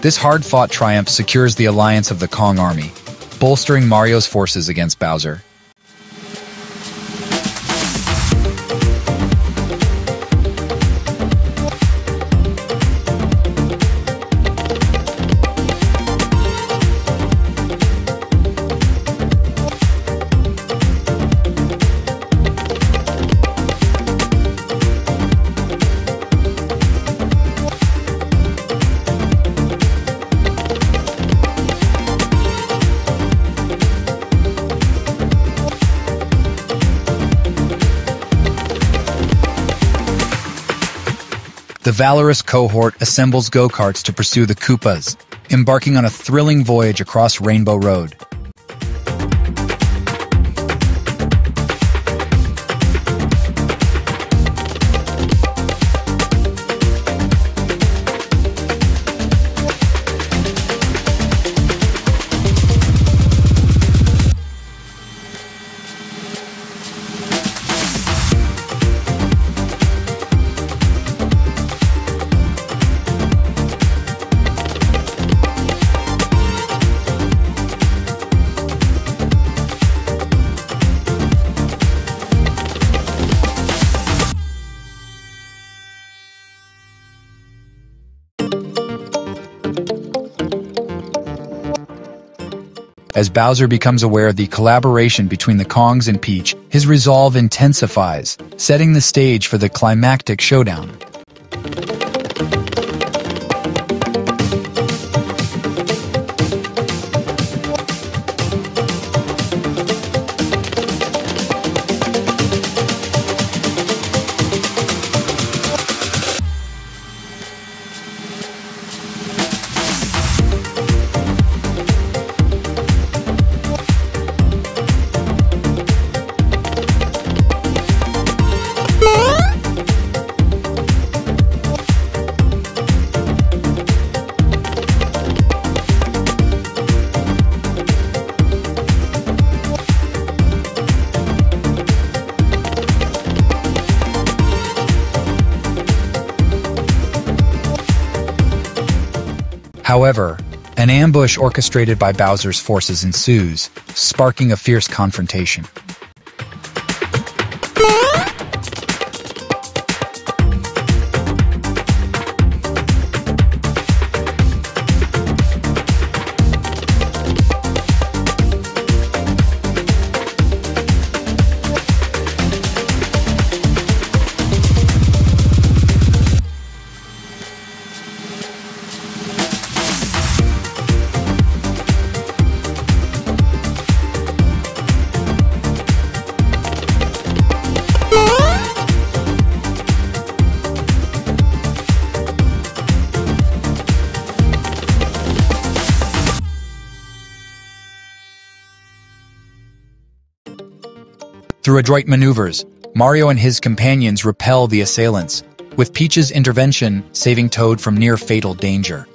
This hard-fought triumph secures the alliance of the Kong Army, bolstering Mario's forces against Bowser. The valorous cohort assembles go-karts to pursue the Koopas, embarking on a thrilling voyage across Rainbow Road. As Bowser becomes aware of the collaboration between the Kongs and Peach, his resolve intensifies, setting the stage for the climactic showdown. However, an ambush orchestrated by Bowser's forces ensues, sparking a fierce confrontation. Through adroit maneuvers, Mario and his companions repel the assailants, with Peach's intervention saving Toad from near-fatal danger.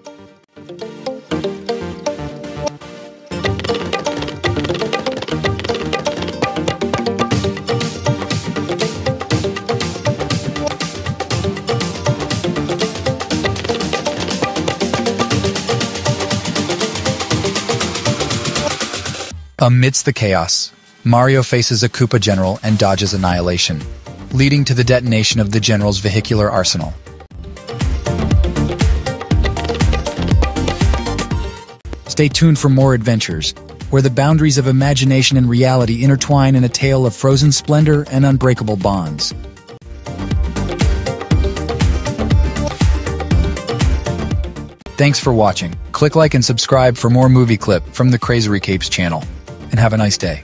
Amidst the chaos, Mario faces a Koopa general and dodges annihilation, leading to the detonation of the general's vehicular arsenal. Stay tuned for more adventures, where the boundaries of imagination and reality intertwine in a tale of frozen splendor and unbreakable bonds. Thanks for watching. Click like and subscribe for more movie clip from the Crazy Recaps channel. And have a nice day.